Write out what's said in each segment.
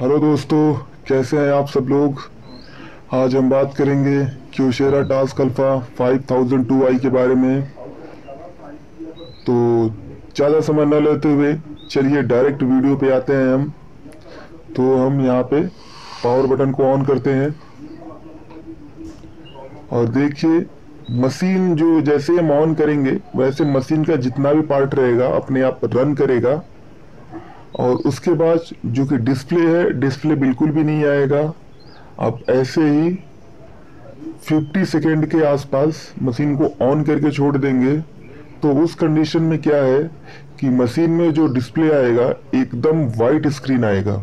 Hello दोस्तों, कैसे हैं आप सब लोग। आज हम बात करेंगे क्योसेरा टास्क अल्फा 5002i के बारे में। तो ज़्यादा समय न लेते हुए चलिए डायरेक्ट वीडियो पे आते हैं हम। तो हम यहाँ पे पावर बटन को ऑन करते हैं और देखिए मशीन जो जैसे हम ऑन करेंगे वैसे मशीन का जितना भी पार्ट रहेगा अपने आप रन करेगा। और उसके बाद जो कि डिस्प्ले है, डिस्प्ले बिल्कुल भी नहीं आएगा। आप ऐसे ही 50 सेकेंड के आसपास मशीन को ऑन करके छोड़ देंगे तो उस कंडीशन में क्या है कि मशीन में जो डिस्प्ले आएगा एकदम वाइट स्क्रीन आएगा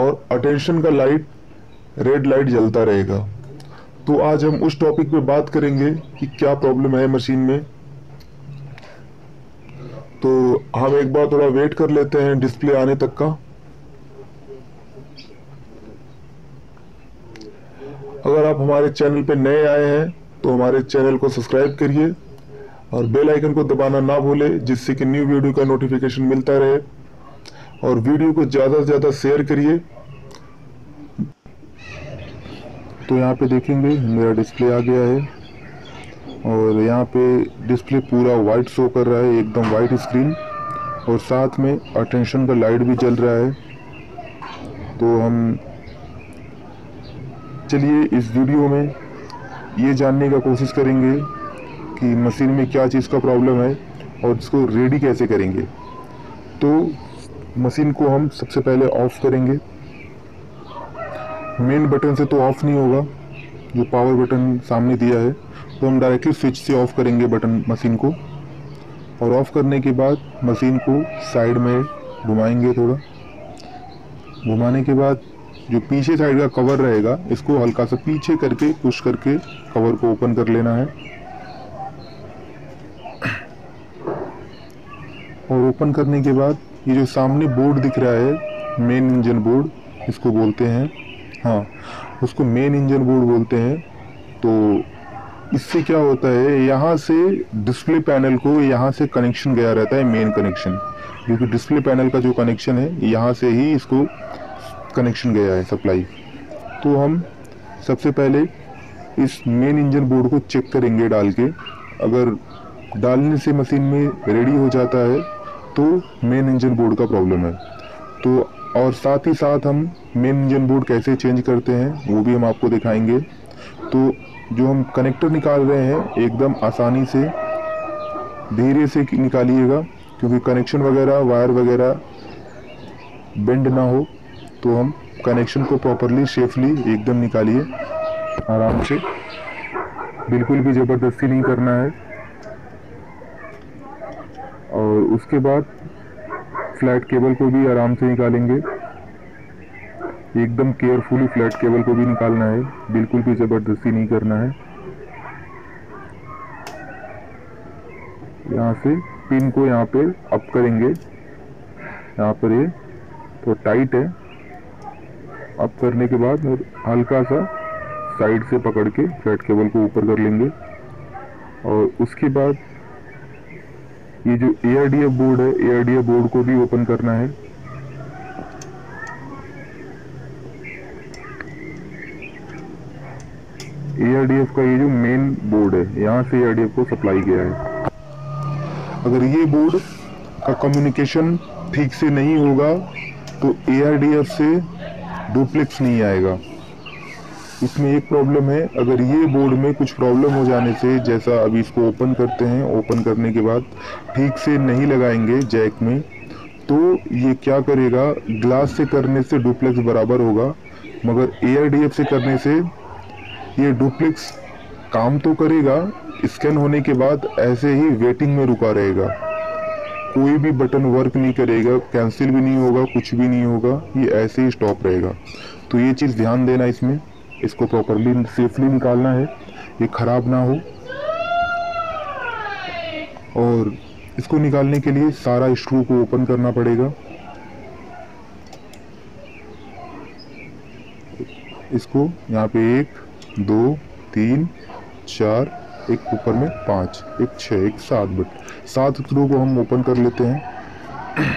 और अटेंशन का लाइट, रेड लाइट जलता रहेगा। तो आज हम उस टॉपिक पे बात करेंगे कि क्या प्रॉब्लम है मशीन में। तो हम एक बार थोड़ा वेट कर लेते हैं डिस्प्ले आने तक का। अगर आप हमारे चैनल पे नए आए हैं तो हमारे चैनल को सब्सक्राइब करिए और बेल आइकन को दबाना ना भूले, जिससे कि न्यू वीडियो का नोटिफिकेशन मिलता रहे। और वीडियो को ज़्यादा से ज़्यादा शेयर करिए। तो यहाँ पे देखेंगे मेरा डिस्प्ले आ गया है और यहाँ पे डिस्प्ले पूरा वाइट शो कर रहा है, एकदम वाइट स्क्रीन, और साथ में अटेंशन का लाइट भी जल रहा है। तो हम चलिए इस वीडियो में ये जानने का कोशिश करेंगे कि मशीन में क्या चीज़ का प्रॉब्लम है और इसको रेडी कैसे करेंगे। तो मशीन को हम सबसे पहले ऑफ़ करेंगे। मेन बटन से तो ऑफ़ नहीं होगा, जो पावर बटन सामने दिया है, तो हम डायरेक्टली स्विच से ऑफ़ करेंगे बटन मशीन को। और ऑफ़ करने के बाद मशीन को साइड में घुमाएंगे। थोड़ा घुमाने के बाद जो पीछे साइड का कवर रहेगा इसको हल्का सा पीछे करके पुश करके कवर को ओपन कर लेना है। और ओपन करने के बाद ये जो सामने बोर्ड दिख रहा है, मेन इंजन बोर्ड इसको बोलते हैं, हाँ उसको मेन इंजन बोर्ड बोलते हैं। तो इससे क्या होता है, यहाँ से डिस्प्ले पैनल को यहाँ से कनेक्शन गया रहता है, मेन कनेक्शन, क्योंकि डिस्प्ले पैनल का जो कनेक्शन है यहाँ से ही इसको कनेक्शन गया है सप्लाई। तो हम सबसे पहले इस मेन इंजन बोर्ड को चेक करेंगे डाल के। अगर डालने से मशीन में रेडी हो जाता है तो मेन इंजन बोर्ड का प्रॉब्लम है। तो और साथ ही साथ हम मेन इंजन बोर्ड कैसे चेंज करते हैं वो भी हम आपको दिखाएंगे। तो जो हम कनेक्टर निकाल रहे हैं एकदम आसानी से, धीरे से निकालिएगा, क्योंकि कनेक्शन वगैरह, वायर वगैरह बेंड ना हो। तो हम कनेक्शन को प्रॉपरली, सेफली एकदम निकालिए, आराम से, बिल्कुल भी ज़बरदस्ती नहीं करना है। और उसके बाद फ्लैट केबल को भी आराम से निकालेंगे, एकदम केयरफुली फ्लैट केबल को भी निकालना है, बिल्कुल भी ज़बरदस्ती नहीं करना है। यहाँ से पिन को यहाँ पे अप करेंगे, यहाँ पर ये तो टाइट है, अप करने के बाद हल्का सा साइड से पकड़ के फ्लैट केबल को ऊपर कर लेंगे। और उसके बाद ये जो ARDF बोर्ड है, ARDF बोर्ड को भी ओपन करना है। ARDF का ये जो मेन बोर्ड है, यहाँ से ARDF को सप्लाई गया है। अगर ये बोर्ड का कम्युनिकेशन ठीक से नहीं होगा तो ARDF से डुप्लेक्स नहीं आएगा। इसमें एक प्रॉब्लम है, अगर ये बोर्ड में कुछ प्रॉब्लम हो जाने से, जैसा अभी इसको ओपन करते हैं, ओपन करने के बाद ठीक से नहीं लगाएंगे जैक में, तो ये क्या करेगा, ग्लास से करने से डुप्लेक्स बराबर होगा, मगर ARDF से करने से ये डुप्लेक्स काम तो करेगा, स्कैन होने के बाद ऐसे ही वेटिंग में रुका रहेगा, कोई भी बटन वर्क नहीं करेगा, कैंसिल भी नहीं होगा, कुछ भी नहीं होगा, ये ऐसे ही स्टॉप रहेगा। तो ये चीज़ ध्यान देना, इसमें इसको प्रॉपरली, सेफली निकालना है, ये ख़राब ना हो। और इसको निकालने के लिए सारा स्क्रू को ओपन करना पड़ेगा, इसको यहाँ पे 1 2 3 4, एक ऊपर में 5, एक 6, एक 7 बट 7 स्क्रू को हम ओपन कर लेते हैं।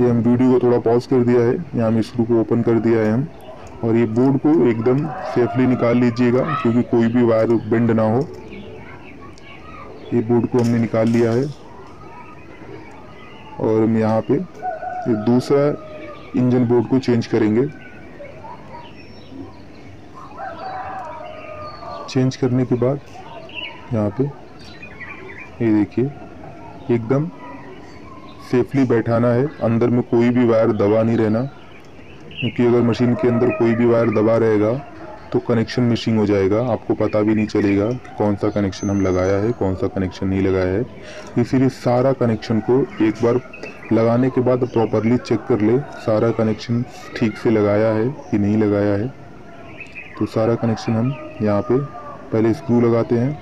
ये हम वीडियो को थोड़ा पॉज कर दिया है, यहाँ हम स्क्रू को ओपन कर दिया है हम, और ये बोर्ड को एकदम सेफली निकाल लीजिएगा क्योंकि कोई भी वायर बेंड ना हो। ये बोर्ड को हमने निकाल लिया है और हम यहाँ पे दूसरा इंजन बोर्ड को चेंज करेंगे। चेंज करने के बाद यहाँ पे ये देखिए एकदम सेफली बैठाना है, अंदर में कोई भी वायर दबा नहीं रहना, क्योंकि अगर मशीन के अंदर कोई भी वायर दबा रहेगा तो कनेक्शन मिसिंग हो जाएगा, आपको पता भी नहीं चलेगा कौन सा कनेक्शन हम लगाया है कौन सा कनेक्शन नहीं लगाया है। इसीलिए सारा कनेक्शन को एक बार लगाने के बाद प्रॉपरली चेक कर ले सारा कनेक्शन ठीक से लगाया है कि नहीं लगाया है। तो सारा कनेक्शन हम यहाँ पे पहले स्क्रू लगाते हैं,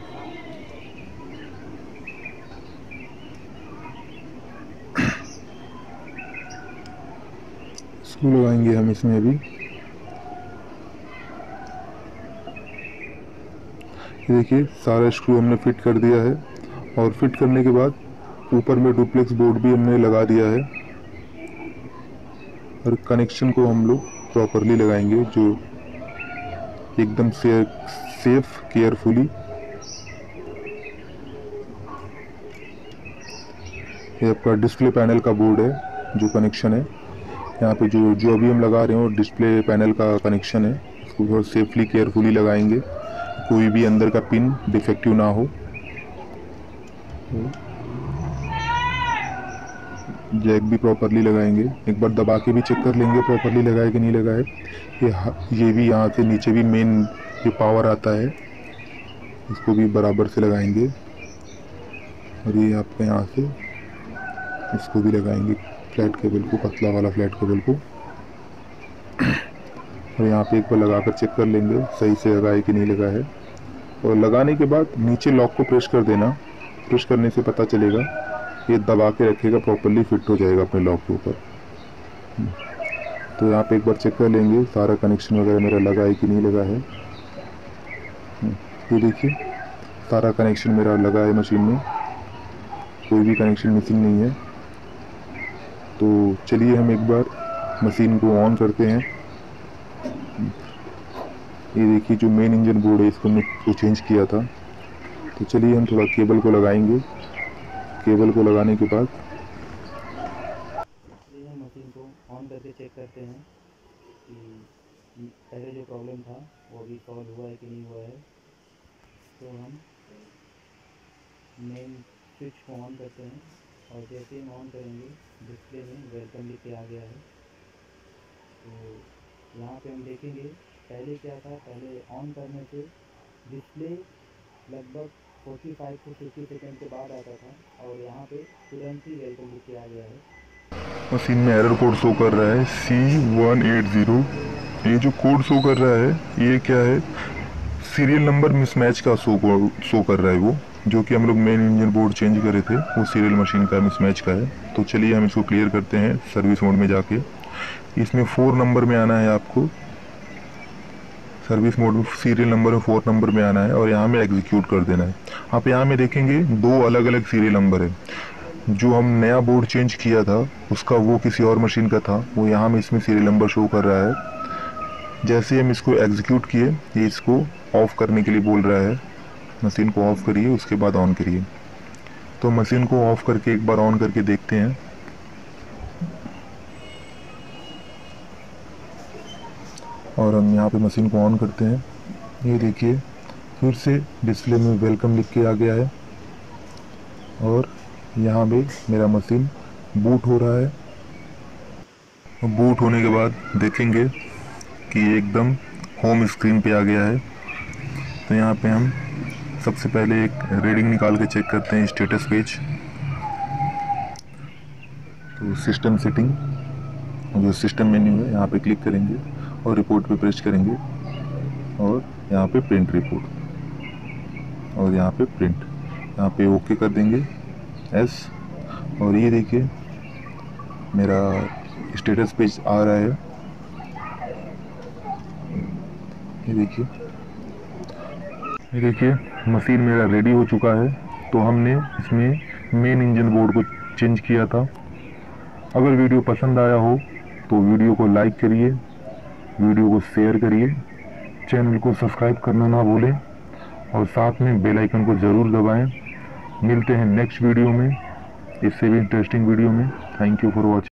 स्क्रू लगाएंगे हम इसमें अभी। देखिए सारा स्क्रू हमने फिट कर दिया है और फिट करने के बाद ऊपर में डुप्लेक्स बोर्ड भी हमने लगा दिया है और कनेक्शन को हम लोग प्रॉपरली लगाएंगे जो एकदम सेफ केयरफुली। ये आपका डिस्प्ले पैनल का बोर्ड है, जो कनेक्शन है यहाँ पे जो अभी हम लगा रहे हैं वो डिस्प्ले पैनल का कनेक्शन है, उसको बहुत सेफली केयरफुली लगाएंगे, कोई भी अंदर का पिन डिफेक्टिव ना हो। जैक भी प्रॉपरली लगाएंगे, एक बार दबा के भी चेक कर लेंगे प्रॉपरली लगाए कि नहीं लगाए। ये भी यहाँ से नीचे भी मेन जो पावर आता है इसको भी बराबर से लगाएंगे और ये आपके यहाँ से इसको भी लगाएंगे फ्लैट केबल को, पतला वाला फ्लैट केबल को, और यहाँ पे एक बार लगा कर चेक कर लेंगे सही से लगाए कि नहीं लगा है। और लगाने के बाद नीचे लॉक को प्रेस कर देना, प्रेस करने से पता चलेगा, ये दबा के रखेगा प्रॉपरली फिट हो जाएगा अपने लॉक के ऊपर। तो यहाँ पे एक बार चेक कर लेंगे सारा कनेक्शन वगैरह मेरा लगा है कि नहीं लगा है। ये देखिए सारा कनेक्शन मेरा लगा है मशीन में, कोई भी कनेक्शन मिसिंग नहीं है। तो चलिए हम एक बार मशीन को ऑन करते हैं। ये देखिए जो मेन इंजन बोर्ड है इसको हमने चेंज किया था। तो चलिए हम थोड़ा केबल को लगाएंगे, केबल को लगाने के बाद मशीन को ऑन करके चेक करते हैं कि पहले जो प्रॉब्लम था वो भी सॉल्व हुआ है कि नहीं हुआ है। तो हम मेन स्विच को ऑन करते हैं और जैसे हम ऑन करेंगे डिस्प्ले में वेलकम लिख के आ गया है। तो यहाँ पे हम देखेंगे पहले क्या था, पहले ऑन करने से डिस्प्ले लगभग 45 से 50 सेकेंड के बाद आता था और यहाँ पे तुरंत ही वेलकम लिख के आ गया है। मशीन में एरर कोड शो कर रहा है C180। ये जो कोड शो कर रहा है ये क्या है, सीरियल नंबर मिसमैच का शो कर रहा है, वो जो कि हम लोग मेन इंजन बोर्ड चेंज करे थे वो सीरियल मशीन का मिसमैच का है। तो चलिए हम इसको क्लियर करते हैं सर्विस मोड में जाके। इसमें 4 नंबर में आना है आपको, सर्विस मोड में सीरियल नंबर में 4 नंबर में आना है और यहाँ में एग्जीक्यूट कर देना है। आप यहाँ में देखेंगे 2 अलग अलग सीरियल नंबर है, जो हम नया बोर्ड चेंज किया था उसका वो किसी और मशीन का था, वो यहाँ में इसमें सीरियल नंबर शो कर रहा है। जैसे हम इसको एग्जीक्यूट किए ये इसको ऑफ करने के लिए बोल रहा है, मशीन को ऑफ करिए उसके बाद ऑन करिए। तो मशीन को ऑफ करके एक बार ऑन करके देखते हैं। और हम यहाँ पे मशीन को ऑन करते हैं, ये देखिए फिर से डिस्प्ले में वेलकम लिख के आ गया है और यहाँ पे मेरा मशीन बूट हो रहा है। बूट होने के बाद देखेंगे कि एकदम होम स्क्रीन पे आ गया है। तो यहाँ पे हम सबसे पहले एक रीडिंग निकाल के चेक करते हैं स्टेटस पेज। तो सिस्टम सेटिंग जो सिस्टम मेन्यू है यहाँ पे क्लिक करेंगे और रिपोर्ट पे प्रेस करेंगे और यहाँ पे प्रिंट रिपोर्ट और यहाँ पे प्रिंट, यहाँ पे ओके कर देंगे एस। और ये देखिए मेरा स्टेटस पेज आ रहा है, ये देखिए। मशीन मेरा रेडी हो चुका है। तो हमने इसमें मेन इंजन बोर्ड को चेंज किया था अगर वीडियो पसंद आया हो तो वीडियो को लाइक करिए, वीडियो को शेयर करिए, चैनल को सब्सक्राइब करना ना भूलें और साथ में बेल आइकन को ज़रूर दबाएं। मिलते हैं नेक्स्ट वीडियो में, इससे भी इंटरेस्टिंग वीडियो में। Thank you for watching.